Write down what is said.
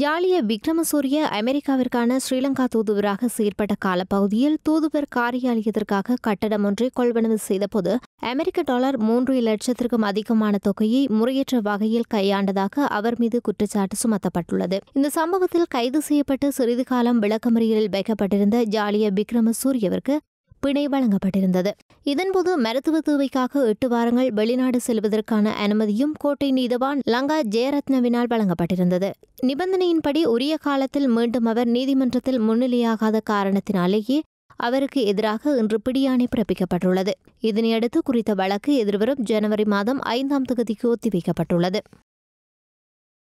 Jaliya Wickramasuriya, அமெரிக்காவிற்கான Sri Lanka தூதுவராக செயற்பட்ட காலப்பகுதியில் தூதுவர் காரியாலயத்திற்காக கட்டடம் ஒன்றை கொள்வனவு செய்தபோது அமெரிக்க டாலர் 3 லட்சத்திற்கும் அதிகமான தொகையை முறையற்ற வகையில் கையாண்டதாக அவர் மீது குற்றச்சாட்டு சுமத்தப்பட்டுள்ளது. இந்த சம்பவத்தில் கைது செய்யப்பட்டு சிறிது காலம் விளக்கமறியலில் வைக்கப்பட்டிருந்த Jaliya Wickramasuriyaவிற்கு பிணை வழங்கப்பட்டிருந்தது. இதன்போது மருத்துவ தேவைக்காக 8 வாரங்கள் வெளிநாடு செல்வதற்கான அனுமதியும் கோட்டை நீதவான் லங்கா ஜெயரத்னவினால் வழங்கப்பட்டிருந்தது. நிபந்தனையின்படி உரிய காலத்தில் மீண்டும் அவர் நீதிமன்றத்தில் முன்னிலையாகாத காரணத்தினாலேயே அவருக்கு எதிராக இன்று பிடியாணை பிறப்பிக்கப்பட்டுள்ளது. இதனையடுத்து குறித்த வழக்கு எதிர்வரும் ஜனவரி மாதம் 5ஆம் தேதிக்கு ஒத்திவைக்கப்பட்டுள்ளது.